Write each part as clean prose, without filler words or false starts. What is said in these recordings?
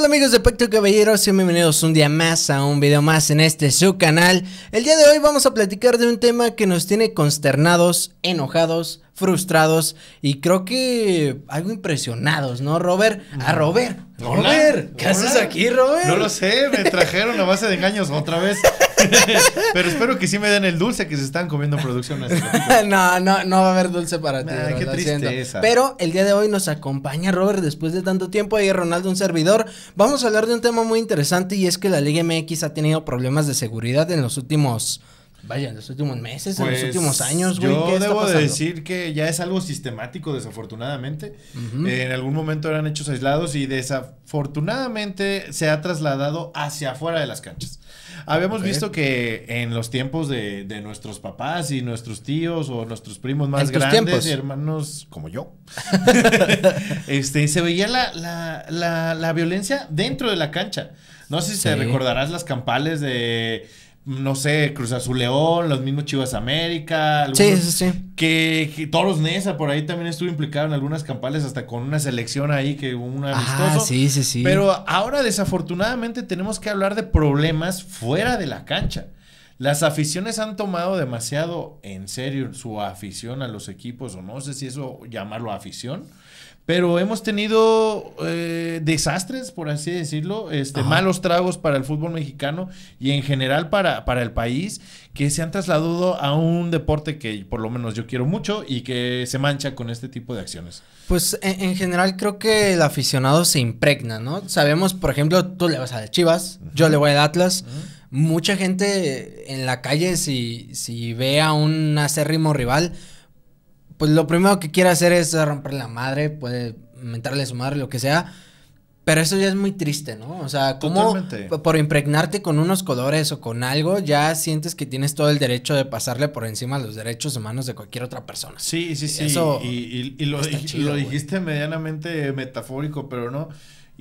tal amigos de Pacto de Caballeros? Bienvenidos un día más a un video más en este su canal. El día de hoy vamos a platicar de un tema que nos tiene consternados, enojados, frustrados y creo que algo impresionados, ¿no, Robert? A Robert. Hola. Robert, ¿qué haces aquí, Robert? No lo sé, me trajeron a base de engaños otra vez. Pero espero que sí me den el dulce que se están comiendo en producción. No va a haber dulce para ti. Ay, qué tristeza. Pero el día de hoy nos acompaña Robert después de tanto tiempo. Ahí Ronaldo, un servidor. Vamos a hablar de un tema muy interesante y es que la Liga MX ha tenido problemas de seguridad en los últimos... Vaya, en los últimos meses, pues, en los últimos años, güey, ¿qué está pasando? Yo debo de decir que ya es algo sistemático, desafortunadamente. En algún momento eran hechos aislados y desafortunadamente se ha trasladado hacia afuera de las canchas. Habíamos visto que en los tiempos de nuestros papás y nuestros tíos o nuestros primos más grandes y hermanos como yo, se veía la violencia dentro de la cancha. No sé si te recordarás las campales de... No sé, Cruz Azul León, los mismos Chivas América. Que todos los Nesa por ahí también estuvo implicado en algunas campales, hasta con una selección ahí que hubo un amistoso. Pero ahora desafortunadamente tenemos que hablar de problemas fuera de la cancha. Las aficiones han tomado demasiado en serio su afición a los equipos, o no sé si eso llamarlo afición. Pero hemos tenido desastres, por así decirlo, malos tragos para el fútbol mexicano y en general para el país, que se han trasladado a un deporte que por lo menos yo quiero mucho y que se mancha con este tipo de acciones. Pues en general creo que el aficionado se impregna, ¿no? Sabemos, por ejemplo, tú le vas a las Chivas, yo le voy al Atlas. Mucha gente en la calle, si ve a un acérrimo rival... Pues lo primero que quiere hacer es romper la madre, puede mentarle a su madre, lo que sea. Pero eso ya es muy triste, ¿no? O sea, como por impregnarte con unos colores o con algo, ya sientes que tienes todo el derecho de pasarle por encima los derechos humanos de cualquier otra persona. Sí. Eso y lo dijiste medianamente metafórico, pero no...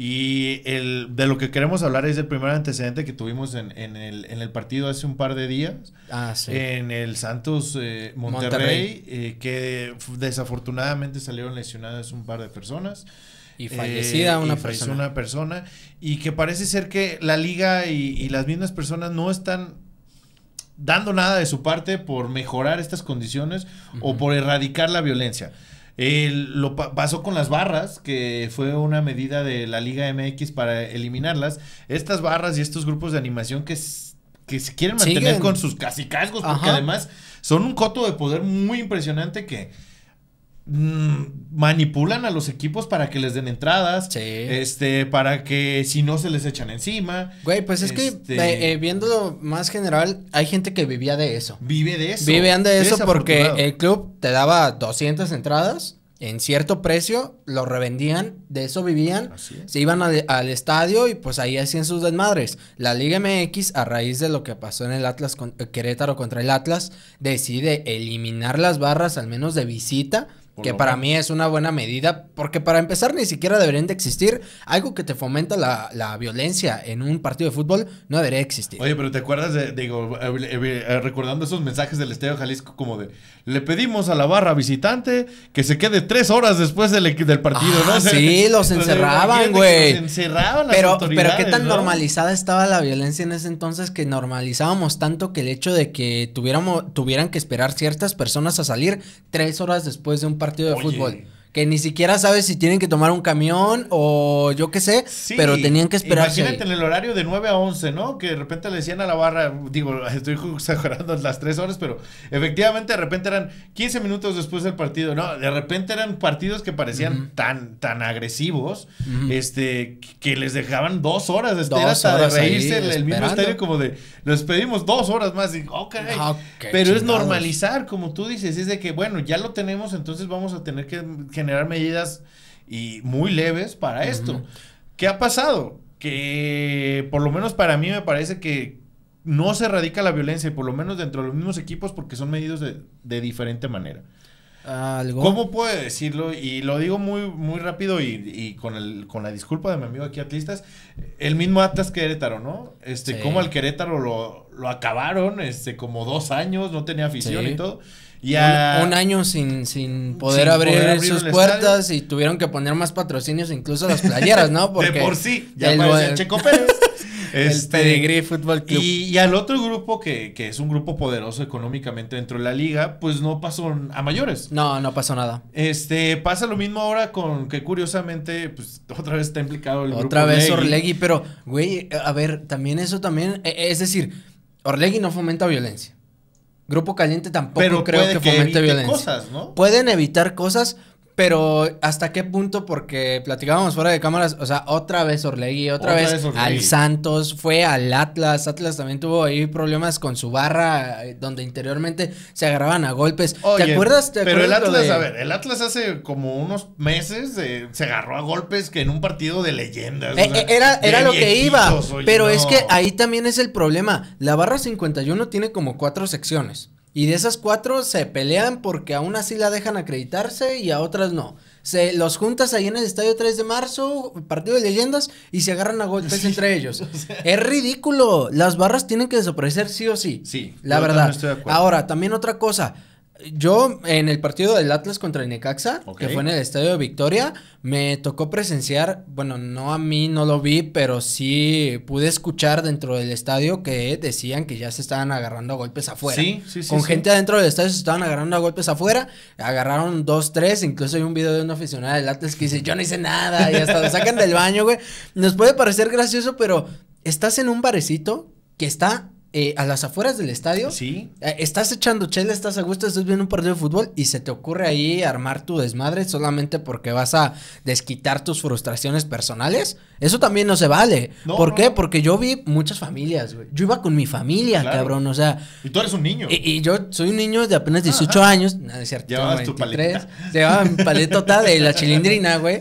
Y de lo que queremos hablar es del primer antecedente que tuvimos en el partido hace un par de días. En el Santos Monterrey. Que desafortunadamente salieron lesionadas un par de personas. Y fallecida una persona. Y que parece ser que la liga y las mismas personas no están dando nada de su parte por mejorar estas condiciones o por erradicar la violencia. Lo pasó con las barras, que fue una medida de la Liga MX para eliminarlas. Estas barras y estos grupos de animación que se quieren mantener con sus cacicazgos, porque además son un coto de poder muy impresionante que manipulan a los equipos para que les den entradas. Para que si no se les echan encima. Güey, pues es que viéndolo más general, hay gente que vivía de eso. Vivían de eso porque el club te daba 200 entradas en cierto precio, lo revendían, de eso vivían. Se iban al estadio y pues ahí hacían sus desmadres. La Liga MX, a raíz de lo que pasó en el Atlas, Querétaro contra el Atlas, decide eliminar las barras, al menos de visita. Que para mí es una buena medida, porque para empezar ni siquiera deberían de existir. Algo que te fomenta la violencia en un partido de fútbol no debería existir. Oye, pero te acuerdas recordando esos mensajes del Estadio Jalisco como de, le pedimos a la barra visitante que se quede 3 horas después del partido, ¿no? Sí, los encerraban, güey. Los encerraban las autoridades, pero qué tan normalizada estaba la violencia en ese entonces, que normalizábamos tanto que el hecho de que tuvieran que esperar ciertas personas a salir 3 horas después de un partido de fútbol, que ni siquiera sabes si tienen que tomar un camión o yo qué sé, pero tenían que esperar. Imagínate en el horario de 9 a 11, ¿no? Que de repente le decían a la barra, digo, estoy exagerando las 3 horas, pero efectivamente de repente eran 15 minutos después del partido, ¿no? De repente eran partidos que parecían tan agresivos, que les dejaban 2 horas de espera hasta de reírse el mismo estadio como de, les pedimos 2 horas más y pero es normalizar, como tú dices, es de que bueno, ya lo tenemos, entonces vamos a tener que generar medidas y muy leves para esto. ¿Qué ha pasado? Que por lo menos para mí me parece que no se erradica la violencia, y por lo menos dentro de los mismos equipos, porque son medidos de diferente manera. ¿Cómo puedo decirlo? Y lo digo muy rápido y con la disculpa de mi amigo aquí atlistas, el mismo Atlas Querétaro, ¿no? Como al Querétaro lo acabaron, como 2 años, no tenía afición y todo. Ya un año sin poder abrir sus puertas estadio. Y tuvieron que poner más patrocinios, incluso las playeras, ¿no? Porque de por sí, ya parecía Checo Pérez. El Pedigrí Fútbol Club. Y al otro grupo, que es un grupo poderoso económicamente dentro de la liga, pues no pasó a mayores. No, no pasó nada. Pasa lo mismo ahora con que curiosamente, pues otra vez está implicado el grupo otra vez Orlegui, pero, güey, a ver, también eso también, es decir, Orlegui no fomenta violencia. Grupo Caliente tampoco pero creo puede que fomente violencia. Cosas, ¿no? Pueden evitar cosas, pero ¿hasta qué punto? Porque platicábamos fuera de cámaras, o sea, otra vez Orlegui, otra vez Orlegui. Al Santos, fue al Atlas. Atlas también tuvo ahí problemas con su barra, donde interiormente se agarraban a golpes. Oye, ¿Te acuerdas el Atlas, a ver, el Atlas hace como unos meses se agarró a golpes que en un partido de leyendas. O sea, era lo que iba, oye, pero no. Es que ahí también es el problema. La barra 51 tiene como 4 secciones. Y de esas 4 se pelean porque a unas sí la dejan acreditarse y a otras no. Los juntas ahí en el Estadio 3 de marzo, partido de leyendas, y se agarran a golpes entre ellos. O sea. Es ridículo. Las barras tienen que desaparecer sí o sí. Sí. La verdad. Estoy de acuerdo. Ahora, también otra cosa. Yo en el partido del Atlas contra el Necaxa, que fue en el Estadio Victoria, me tocó presenciar, bueno, no a mí, no lo vi, pero sí pude escuchar dentro del estadio que decían que ya se estaban agarrando a golpes afuera. Con gente adentro del estadio se estaban agarrando a golpes afuera, agarraron 2, 3, incluso hay un video de una aficionada del Atlas que dice, yo no hice nada, y hasta lo sacan del baño, güey. Nos puede parecer gracioso, pero estás en un barecito que está... a las afueras del estadio, sí. Estás echando chela, estás a gusto, estás viendo un partido de fútbol y se te ocurre ahí armar tu desmadre solamente porque vas a desquitar tus frustraciones personales. Eso también no se vale. No, ¿Por qué? Porque yo vi muchas familias, güey. Yo iba con mi familia, claro. Cabrón, o sea. Y tú eres un niño. Y yo soy un niño de apenas 18 años. No, es cierto. Llevabas tu paleta. Llevaba mi paletota de la chilindrina, güey.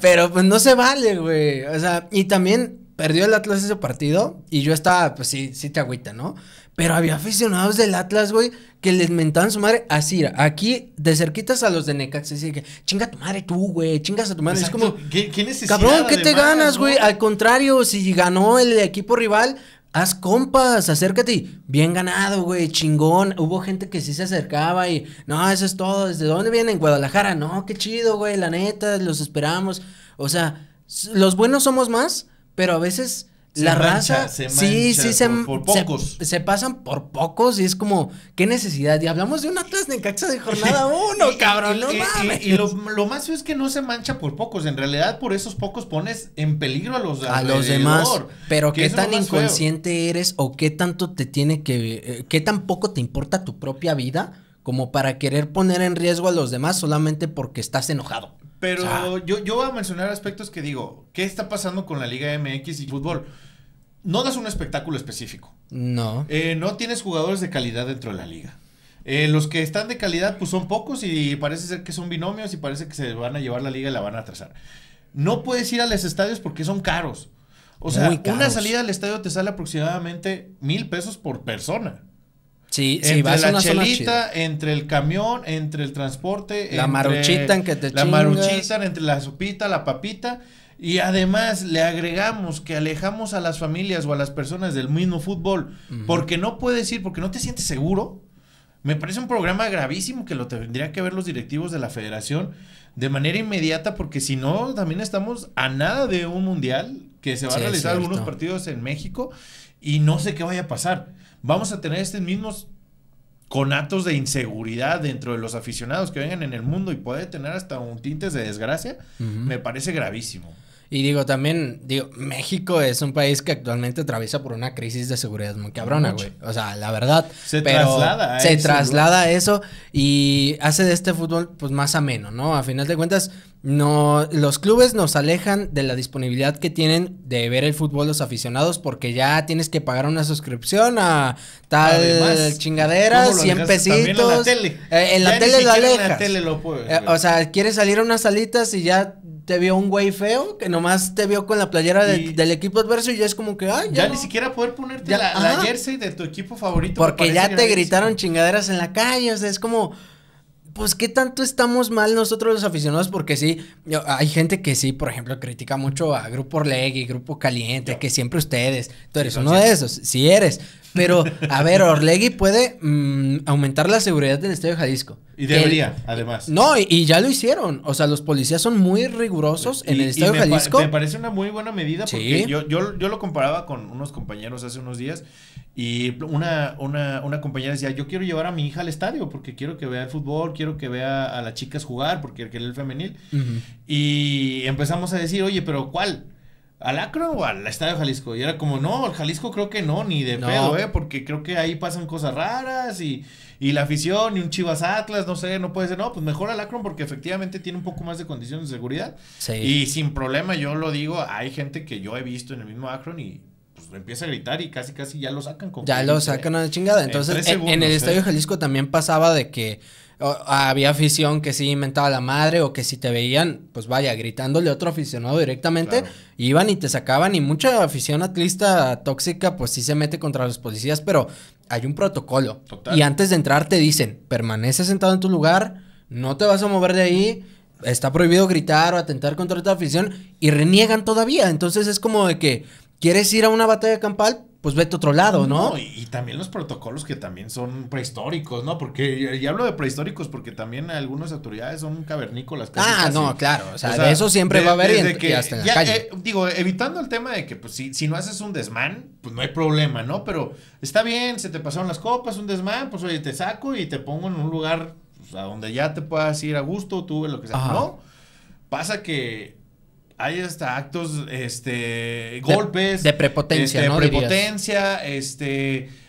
Pero pues no se vale, güey. O sea, y también... Perdió el Atlas ese partido y yo estaba, pues sí, sí te agüita, ¿no? Pero había aficionados del Atlas, güey, que les mentaban su madre así, aquí de cerquitas a los de Necaxa. Así que, chinga tu madre tú, güey, chingas a tu madre. Exacto. Es como, ¿Qué necesidad? Cabrón, ¿qué te ganas, güey? Al contrario, si ganó el equipo rival... Haz compas, acércate y bien ganado, güey, chingón. Hubo gente que sí se acercaba y, no, eso es todo. ¿Desde dónde vienen? Guadalajara. No, qué chido, güey, la neta, los esperamos. O sea, los buenos somos más... Pero a veces la raza se pasan por pocos y es como, ¿qué necesidad? Y hablamos de un Atlas Necaxa de jornada 1, cabrón, no mames. Y lo más feo es que no se mancha por pocos, en realidad por esos pocos pones en peligro a los demás. Pero qué tan inconsciente eres o qué tanto te tiene que, qué tan poco te importa tu propia vida como para querer poner en riesgo a los demás solamente porque estás enojado. Pero yo voy a mencionar aspectos que digo, ¿qué está pasando con la Liga MX y fútbol? No das un espectáculo específico. No. No tienes jugadores de calidad dentro de la liga. Los que están de calidad pues son pocos y parece ser que son binomios y parece que se van a llevar la liga y la van a atrasar. No puedes ir a los estadios porque son caros. O sea, una salida al estadio te sale aproximadamente $1000 por persona. Sí, sí, vas a una zona chida. Entre la chelita, entre el camión, entre el transporte. La maruchita en que te chingas. La maruchita, entre la sopita, la papita. Y además le agregamos que alejamos a las familias o a las personas del mismo fútbol. Porque no puedes ir, porque no te sientes seguro. Me parece un programa gravísimo que lo tendría que ver los directivos de la federación de manera inmediata. Porque si no, también estamos a nada de un mundial que se va a realizar algunos partidos en México. Y no sé qué vaya a pasar. Vamos a tener estos mismos conatos de inseguridad dentro de los aficionados que vengan en el mundo y puede tener hasta un tintes de desgracia. Me parece gravísimo. Y digo, también, digo, México es un país que actualmente atraviesa por una crisis de seguridad muy cabrona, güey. O sea, la verdad. Se traslada a eso y hace de este fútbol, pues, más ameno, ¿no? A final de cuentas, no, los clubes nos alejan de la disponibilidad que tienen de ver el fútbol los aficionados porque ya tienes que pagar una suscripción a tal chingadera, 100 pesitos. En la tele. En la tele lo alejas. En la tele lo puedes ver. O sea, quieres salir a unas salitas y ya... Te vio un güey feo que nomás te vio con la playera del equipo adverso y ya es como que, ay, ya no. Ni siquiera poder ponerte la jersey de tu equipo favorito. Porque ya te gritaron chingaderas en la calle, o sea, es como, pues, ¿qué tanto estamos mal nosotros los aficionados? Porque sí, hay gente que sí, por ejemplo, critica mucho a Grupo Orlegui, Grupo Caliente, que siempre ustedes, tú eres uno de esos, sí eres, Pero, a ver, Orlegui puede aumentar la seguridad del Estadio Jalisco. Y debería, además. No, y ya lo hicieron. O sea, los policías son muy rigurosos en el Estadio Jalisco. Me parece una muy buena medida porque yo lo comparaba con unos compañeros hace unos días y una compañera decía, yo quiero llevar a mi hija al estadio porque quiero que vea el fútbol, quiero que vea a las chicas jugar porque quiere el femenil. Uh-huh. Y empezamos a decir, oye, pero ¿cuál? ¿Al Akron o al Estadio Jalisco? Y era como, no, al Jalisco creo que no, ni de pedo, porque creo que ahí pasan cosas raras y la afición y un Chivas Atlas, no sé, no puede ser, no, pues mejor al Akron porque efectivamente tiene un poco más de condiciones de seguridad. Sí. Y sin problema, yo lo digo, hay gente que yo he visto en el mismo Akron y pues empieza a gritar y casi ya lo sacan. Con ya lo sacan a la chingada. Entonces, en el Estadio Jalisco también pasaba de que había afición que sí inventaba la madre o que si te veían, pues vaya, gritándole a otro aficionado directamente, claro, iban y te sacaban, y mucha afición atlista tóxica pues sí se mete contra los policías, pero hay un protocolo. Total. Y antes de entrar te dicen, permanece sentado en tu lugar, no te vas a mover de ahí, está prohibido gritar o atentar contra otra afición, y reniegan todavía. Entonces es como de que, ¿quieres ir a una batalla campal? Pues vete a otro lado, ¿no? Y también los protocolos que también son prehistóricos, ¿no? Porque, y hablo de prehistóricos porque también algunas autoridades son cavernícolas. Ah, no, claro, o sea, de eso siempre va a haber y hasta en la calle. Digo, evitando el tema de que, pues, si no haces un desmán, pues no hay problema, ¿no? Pero está bien, se te pasaron las copas, un desmán, pues, oye, te saco y te pongo en un lugar, pues, a donde ya te puedas ir a gusto, tú, lo que sea. Ajá. No, pasa que hay hasta actos, golpes. De prepotencia, ¿no? De prepotencia,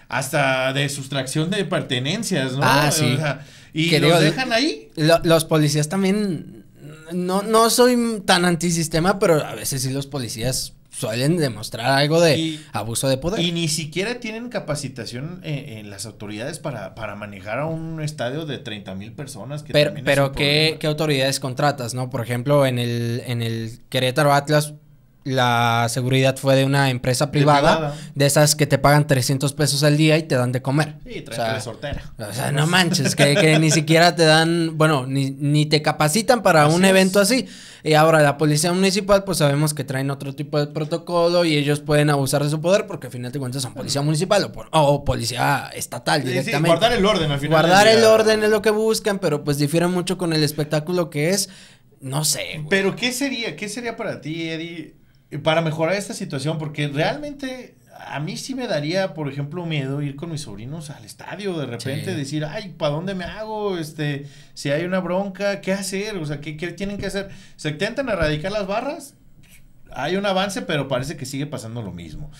hasta de sustracción de pertenencias, ¿no? Ah, sí. O sea, y que los dejan ahí. Los policías también, no soy tan antisistema, pero a veces sí los policías suelen demostrar algo de abuso de poder. Y ni siquiera tienen capacitación en las autoridades para manejar a un estadio de 30,000 personas. Que pero ¿qué autoridades contratas, no? Por ejemplo, en el Querétaro Atlas, la seguridad fue de una empresa privada, de esas que te pagan 300 pesos al día y te dan de comer. Sí, traen sortera. O sea, no manches, que ni siquiera te dan, bueno, ni te capacitan para así un evento así. Y ahora la policía municipal, pues sabemos que traen otro tipo de protocolo y ellos pueden abusar de su poder porque al final de cuentas son policía municipal o policía estatal directamente. Sí, guardar el orden al final. Guardar el orden es lo que buscan, pero pues difieren mucho con el espectáculo que es, no sé. Güey. Pero ¿qué sería para ti, Eddie, para mejorar esta situación? Porque realmente a mí sí me daría, por ejemplo, miedo ir con mis sobrinos al estadio de repente, decir, ay, ¿para dónde me hago? Si hay una bronca, ¿qué hacer? O sea, ¿qué tienen que hacer? Se intentan erradicar las barras, hay un avance, pero parece que sigue pasando lo mismo.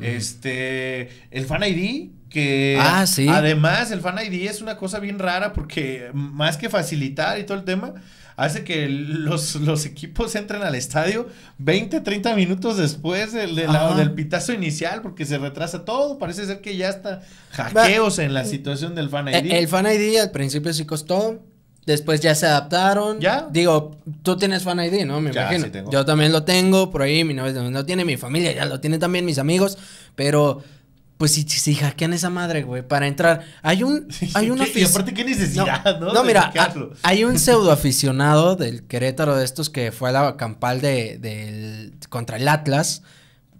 El Fan ID, que además el Fan ID es una cosa bien rara porque más que facilitar y todo el tema, hace que los equipos entren al estadio 20, 30 minutos después del pitazo inicial porque se retrasa todo, parece ser que ya está hackeos en la situación del Fan ID. El Fan ID al principio sí costó, después ya se adaptaron. ¿Ya? Digo, tú tienes Fan ID, ¿no? Me imagino. Sí tengo. Yo también lo tengo, por ahí mi novia también lo tiene, mi familia ya lo tiene también, mis amigos, pero pues si hackean esa madre, güey, para entrar. Hay un y aparte, ¿qué necesidad, no? No, mira, hay un pseudo aficionado del Querétaro de estos que fue a la campal contra el Atlas,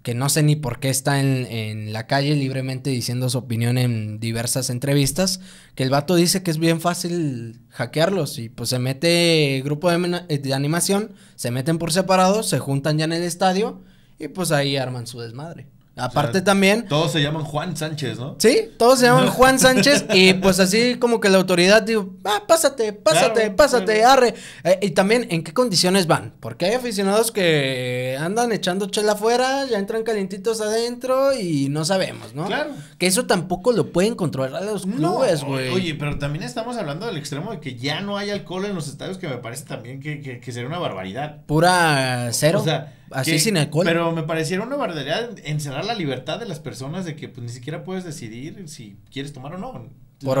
que no sé ni por qué está en la calle libremente diciendo su opinión en diversas entrevistas, que el vato dice que es bien fácil hackearlos y pues se mete grupo de animación, se meten por separado, se juntan ya en el estadio y pues ahí arman su desmadre. Aparte, o sea, también todos se llaman Juan Sánchez, ¿no? Sí, todos se llaman Juan Sánchez y pues así como que la autoridad digo, pásate, claro. Arre. Y también, ¿en qué condiciones van? Porque hay aficionados que andan echando chela afuera, ya entran calientitos adentro y no sabemos, ¿no? Claro. Que eso tampoco lo pueden controlar los clubes, güey. No, oye, pero también estamos hablando del extremo de que ya no hay alcohol en los estadios, que me parece también que sería una barbaridad. Pura cero. O sea, así sin alcohol. Pero me pareciera una barbaridad encerrar la libertad de las personas de que pues ni siquiera puedes decidir si quieres tomar o no.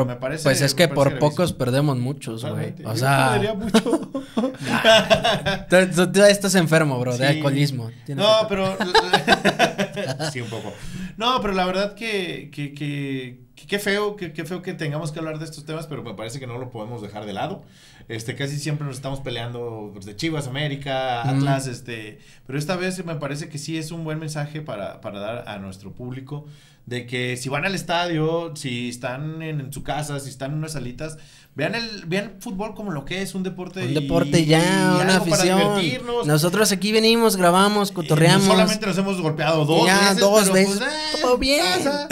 Me parece, pues es que por pocos perdemos muchos, güey. O sea, perdería mucho. Tú estás enfermo, bro, de alcoholismo. No, pero sí, un poco. No, pero la verdad que Qué feo que tengamos que hablar de estos temas, pero me parece que no lo podemos dejar de lado. Casi siempre nos estamos peleando de Chivas, América, Atlas, pero esta vez me parece que sí es un buen mensaje para dar a nuestro público de que si van al estadio, si están en su casa, si están en unas salitas, vean fútbol como lo que es, un deporte. Un deporte ya, una afición. Nosotros aquí venimos, grabamos, cotorreamos. Solamente nos hemos golpeado dos veces. Pues, todo bien. Pasa.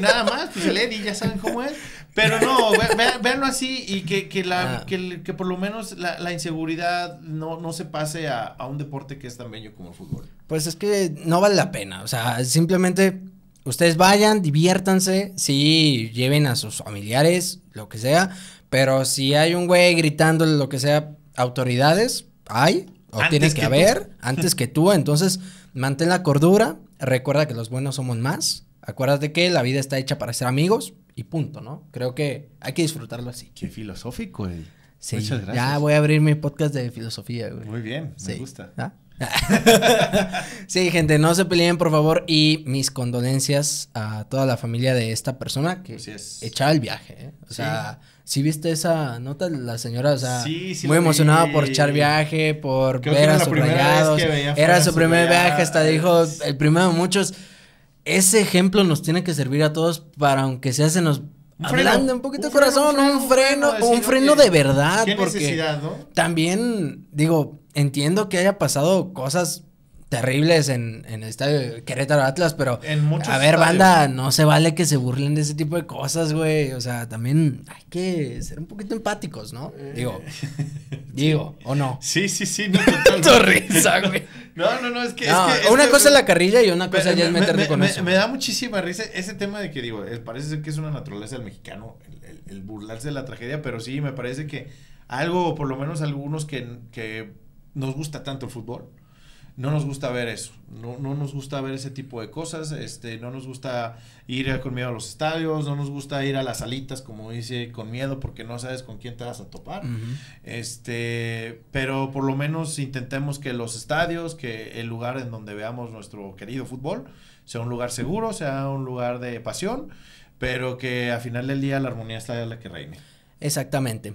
Nada más, pues el Eddie, ya saben cómo es. Pero no, véanlo así y que por lo menos la inseguridad no se pase a un deporte que es tan bello como el fútbol. Pues es que no vale la pena, o sea, simplemente ustedes vayan, diviértanse, sí, lleven a sus familiares, lo que sea, pero si hay un güey gritándole lo que sea, autoridades, hay, o tienes que haber, antes que tú, entonces mantén la cordura, recuerda que los buenos somos más. Acuérdate que la vida está hecha para ser amigos y punto, ¿no? Creo que hay que disfrutarlo así. Qué filosófico, güey. Sí, muchas gracias. Ya voy a abrir mi podcast de filosofía, güey. Muy bien, sí. Me gusta. ¿Ah? Sí, gente, no se peleen, por favor, y mis condolencias a toda la familia de esta persona que echaba el viaje, ¿eh? O sea, ¿sí viste esa nota? La señora, o sea, sí, muy emocionada por echar viaje, por ver a sus rayados. Era su primer viaje, hasta dijo el primero de muchos. Ese ejemplo nos tiene que servir a todos para, aunque sea, se nos ablanda un poquito el corazón, un freno de verdad. Qué necesidad, ¿no? También, digo, entiendo que haya pasado cosas terribles en el estadio Querétaro Atlas, pero a ver, banda, no se vale que se burlen de ese tipo de cosas, güey. O sea, también hay que ser un poquito empáticos, ¿no? Digo, ¿o no? Sí, no, totalmente. Risa, güey. No, es que una cosa es la carrilla y una cosa ya es meterte con eso. Me da muchísima risa ese tema de que, digo, parece ser que es una naturaleza del mexicano el burlarse de la tragedia, pero sí, me parece que algo, por lo menos algunos que nos gusta tanto el fútbol, no nos gusta ver eso, no nos gusta ver ese tipo de cosas, no nos gusta ir con miedo a los estadios, no nos gusta ir a las salitas, como dice, con miedo porque no sabes con quién te vas a topar, pero por lo menos intentemos que los estadios, que el lugar en donde veamos nuestro querido fútbol, sea un lugar seguro, sea un lugar de pasión, pero que al final del día la armonía sea la que reine. Exactamente.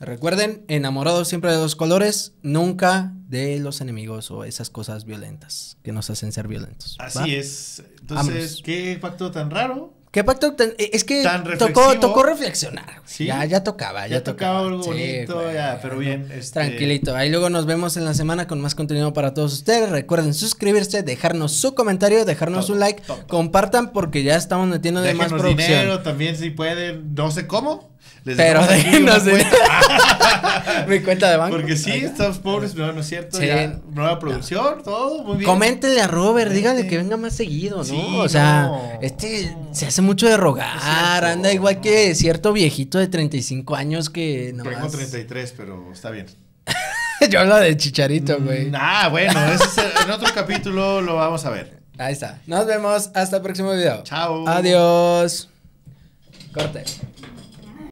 Recuerden, enamorados siempre de los colores, nunca de los enemigos o esas cosas violentas que nos hacen ser violentos. ¿Va? Así es. Entonces, vámonos. ¿Qué pacto tan raro? ¿Qué pacto tan? Es que tan tocó reflexionar. ¿Sí? Ya tocaba algo bonito, sí, ya, pero bien. Tranquilito. Ahí luego nos vemos en la semana con más contenido para todos ustedes. Recuerden suscribirse, dejarnos su comentario, dejarnos un like, compartan porque ya estamos metiendo de más producción. Déjenos dinero también si pueden, no sé cómo. Pero déjenos de mi cuenta de banco. Porque sí, estamos pobres, no es cierto, sí. Ya, nueva producción, todo muy bien. Coméntenle a Robert, díganle que venga más seguido, ¿no? Sí, o sea, se hace mucho de rogar, no, anda igual que cierto viejito de 35 años que no. Tengo 33, pero está bien. Yo hablo de Chicharito, güey. Bueno, en otro capítulo lo vamos a ver. Ahí está. Nos vemos hasta el próximo video. Chao. Adiós. Corte.